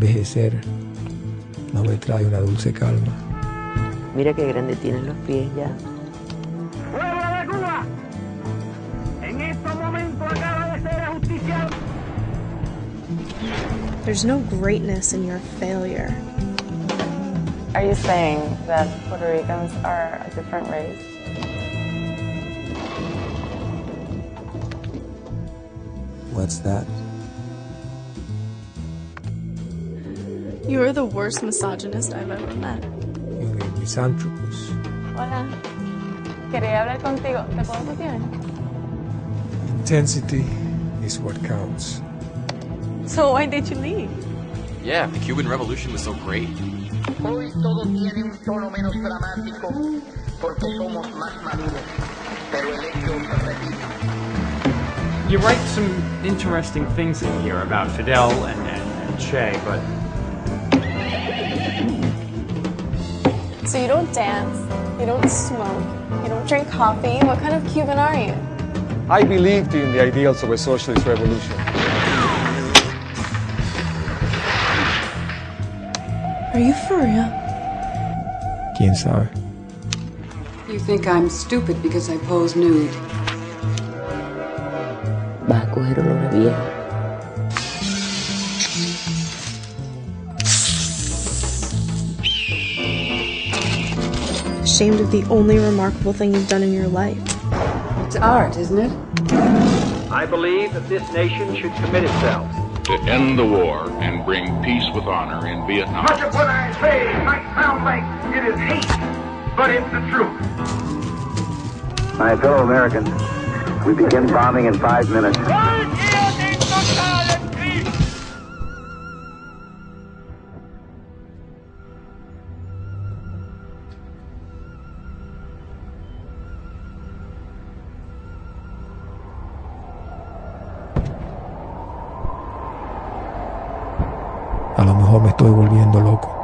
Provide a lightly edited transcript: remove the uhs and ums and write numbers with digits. envejecer no me trae una dulce calma. Mira qué grande tienen los pies ya. ¡Pueblo de Cuba! En estos momentos acaba de ser ajusticiado. There's no greatness in your failure. Are you saying that Puerto Ricans are a different race? What's that? You are the worst misogynist I've ever met. You mean misanthropos. Hola. Quería hablar contigo. ¿Te puedo copiar? Intensity is what counts. So why did you leave? Yeah, the Cuban Revolution was so great. Hoy todo tiene un tono menos dramático porque somos más maduros, pero el hecho se repite. You write some interesting things in here about Fidel and Che, but... So you don't dance, you don't smoke, you don't drink coffee. What kind of Cuban are you? I believed in the ideals of a socialist revolution. Are you for real? ¿Quién sabe? You think I'm stupid because I pose nude. Vas a coger olor a vieja. Ashamed of the only remarkable thing you've done in your life. It's art, isn't it? I believe that this nation should commit itself to end the war and bring peace with honor in Vietnam. Much of what I say might sound like it is hate, but it's the truth. My fellow Americans, we begin bombing in 5 minutes. A lo mejor me estoy volviendo loco.